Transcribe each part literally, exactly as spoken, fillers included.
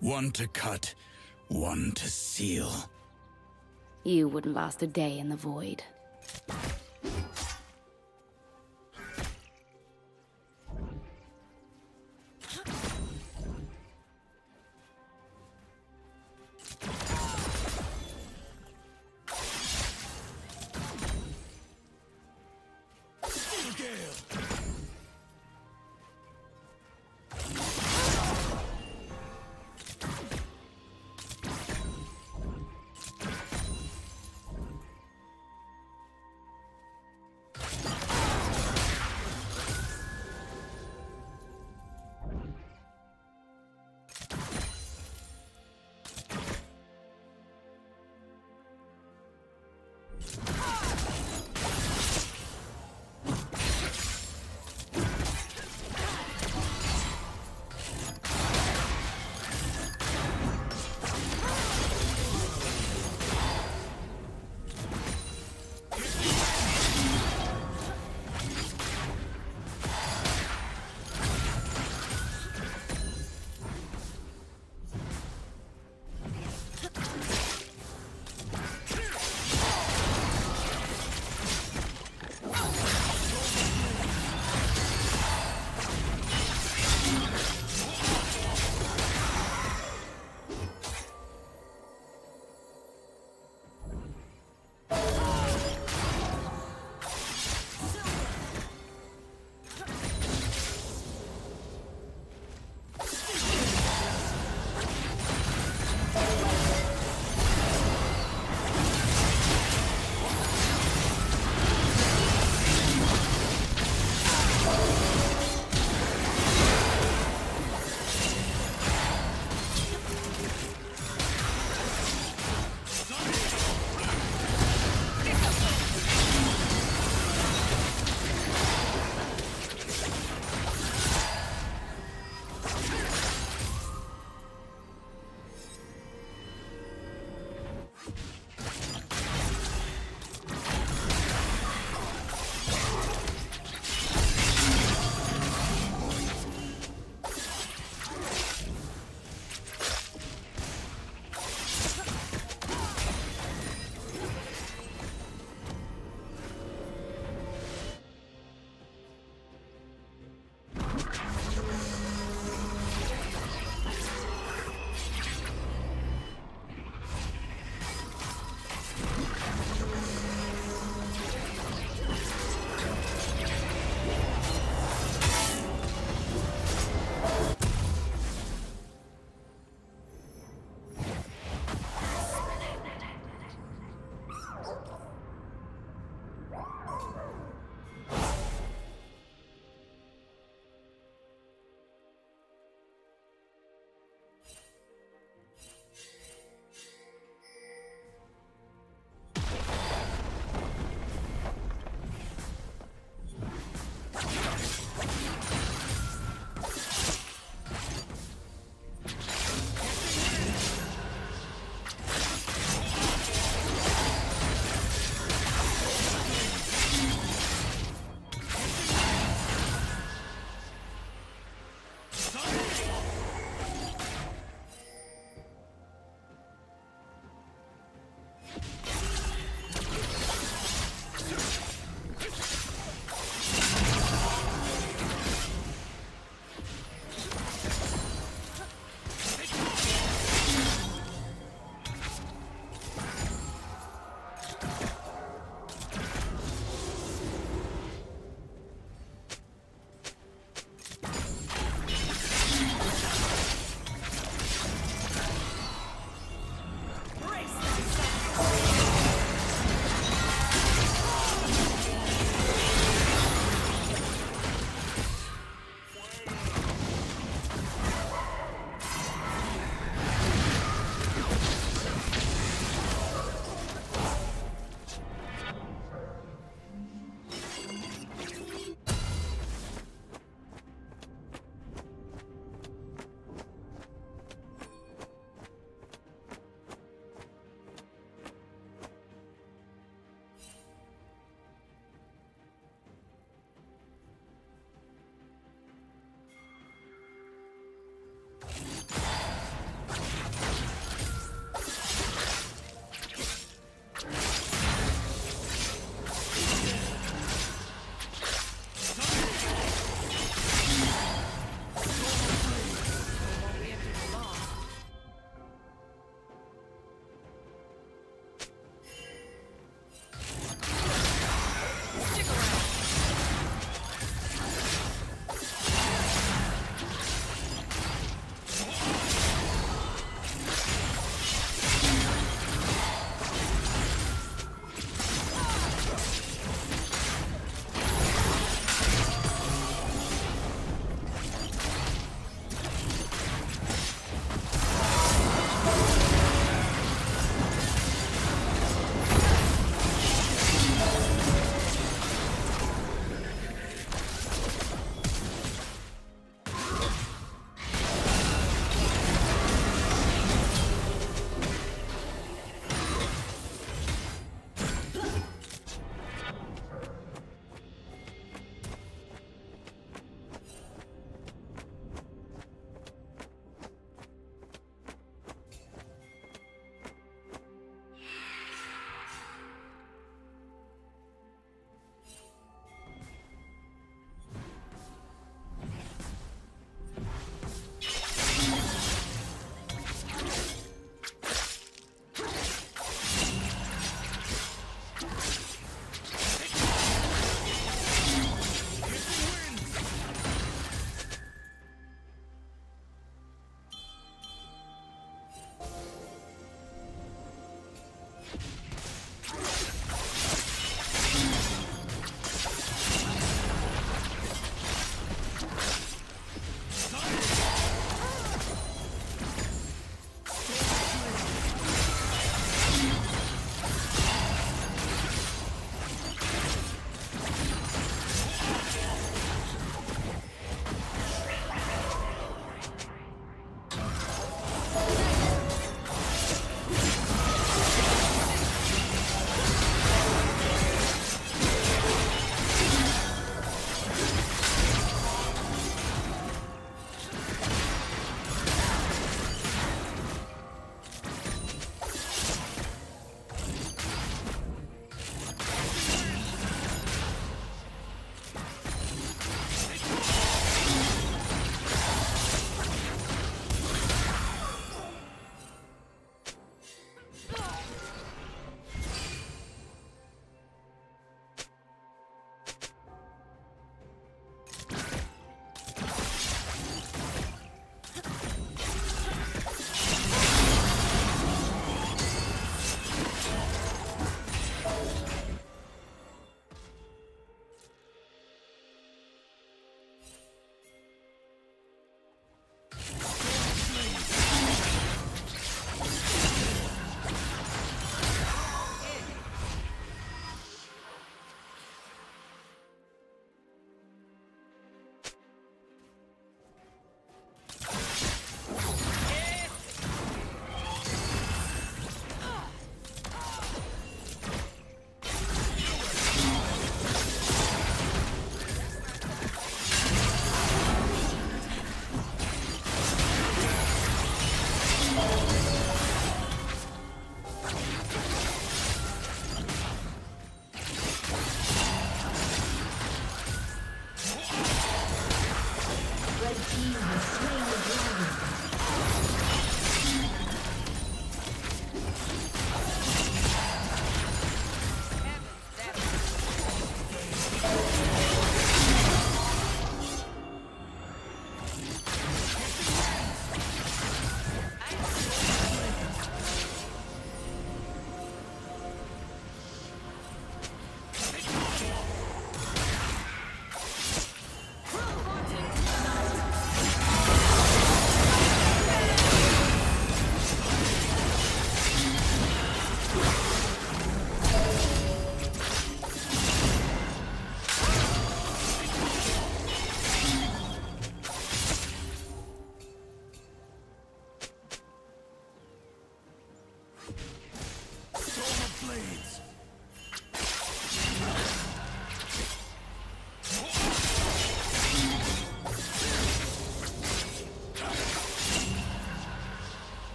One to cut, one to seal. You wouldn't last a day in the void.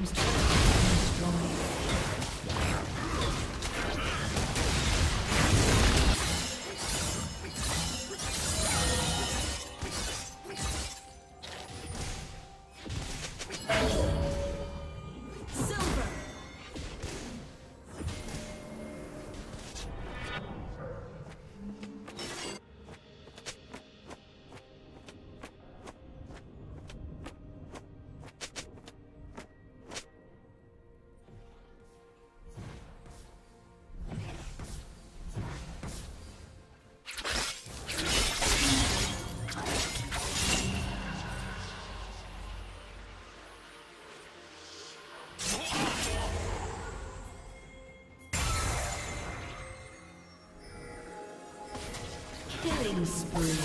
team's turret has been destroyed. Killing spree.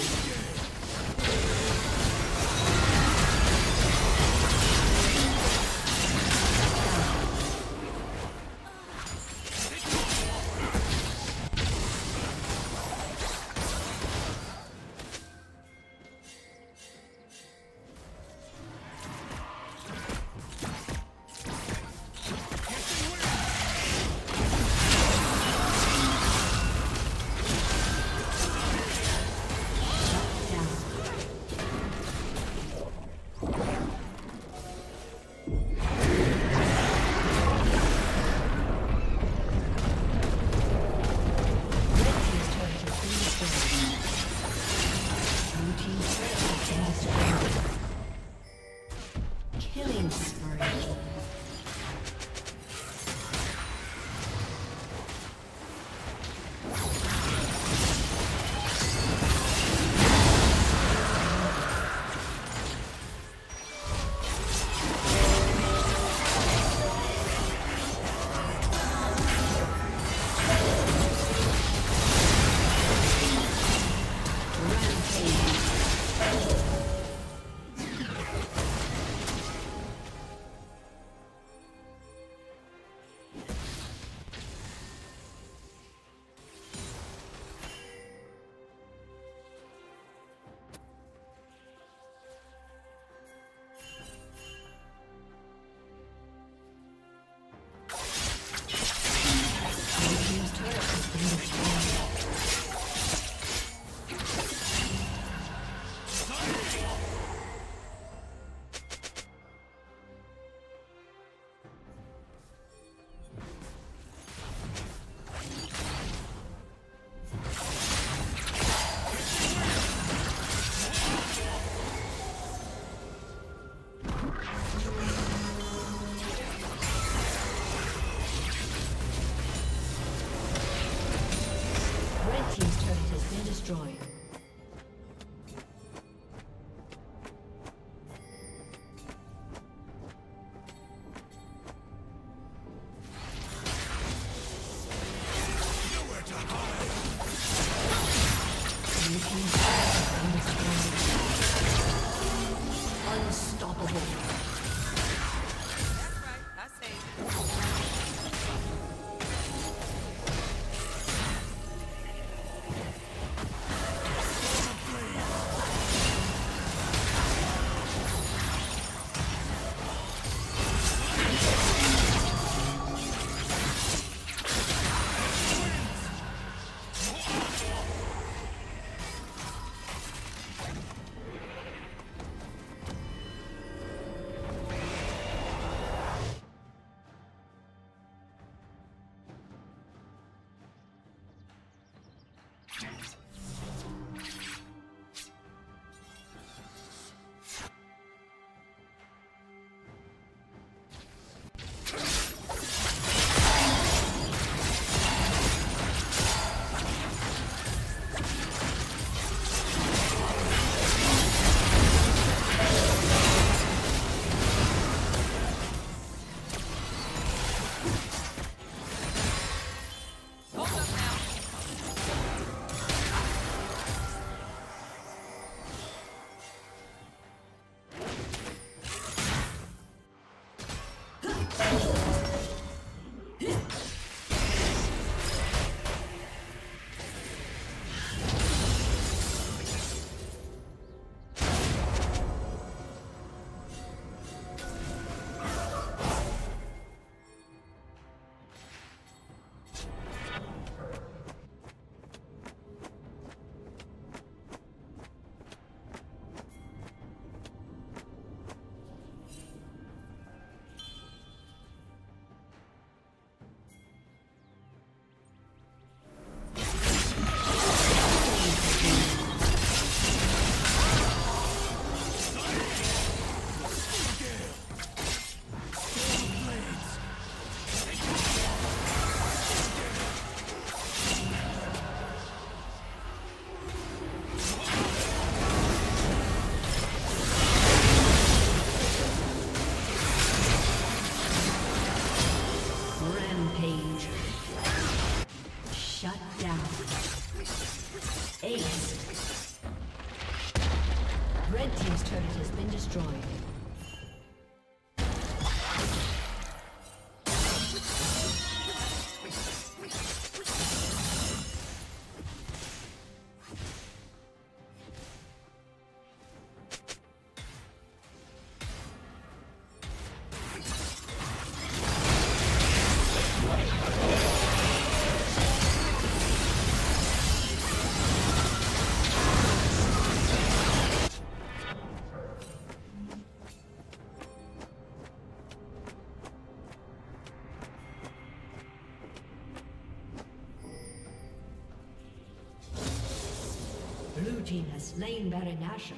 team has slain Baron Asher.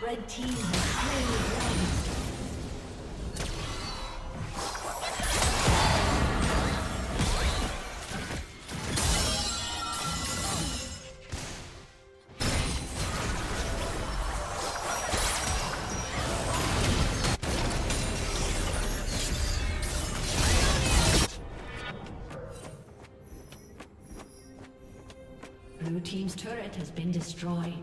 Red team has slain the dragon. Blue team's turret has been destroyed.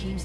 team's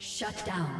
Shut down.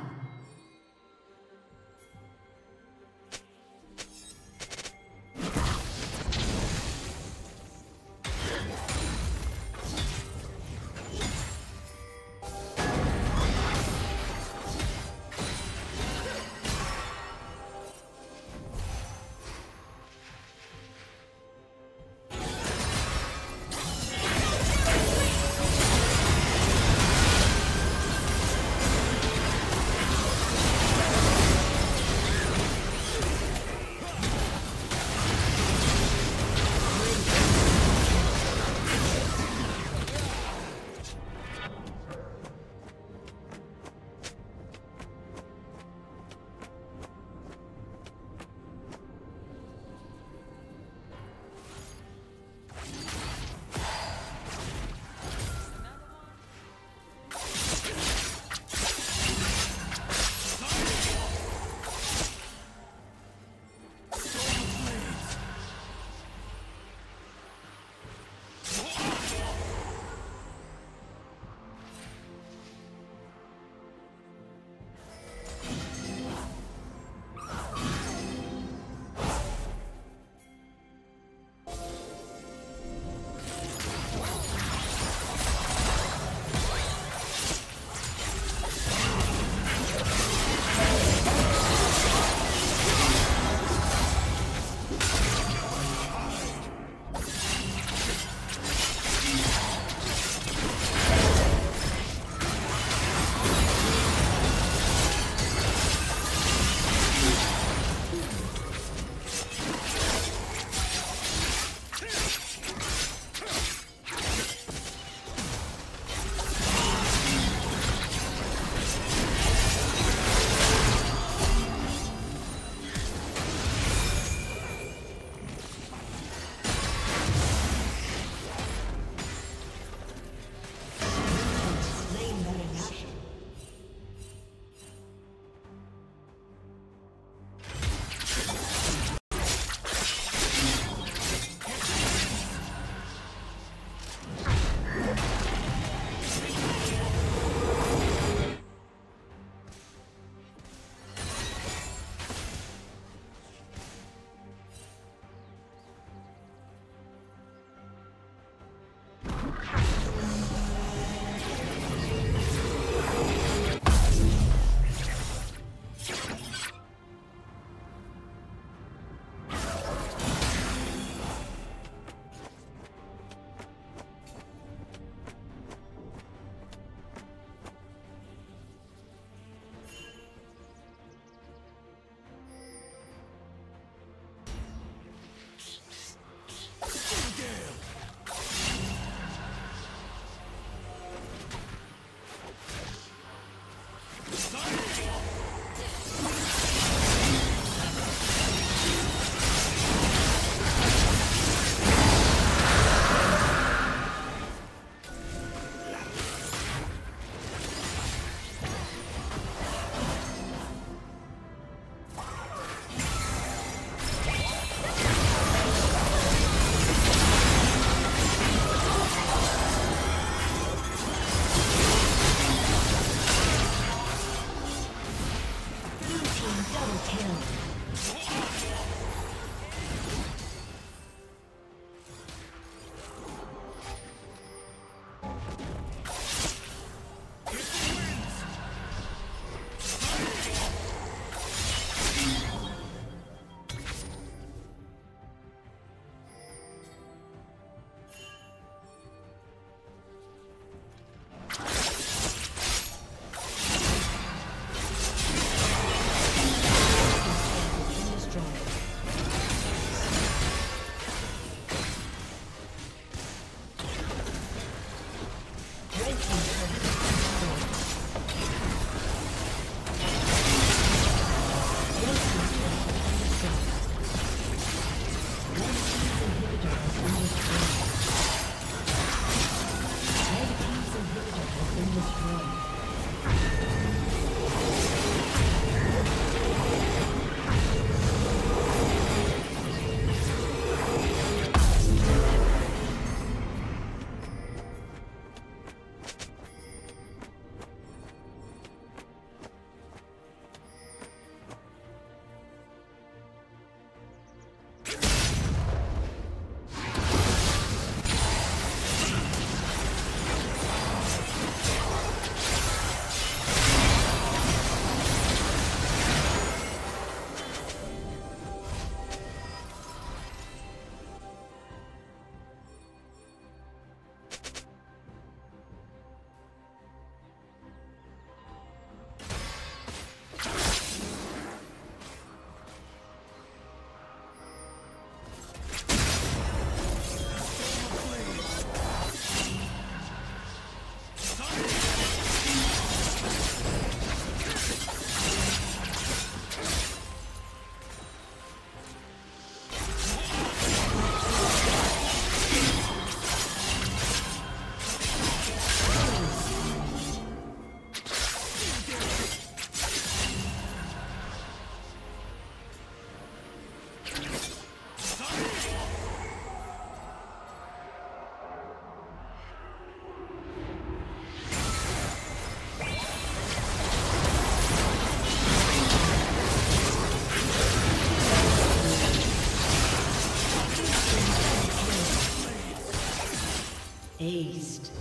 Haste.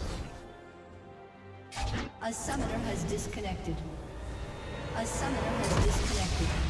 A summoner has disconnected. A summoner has disconnected.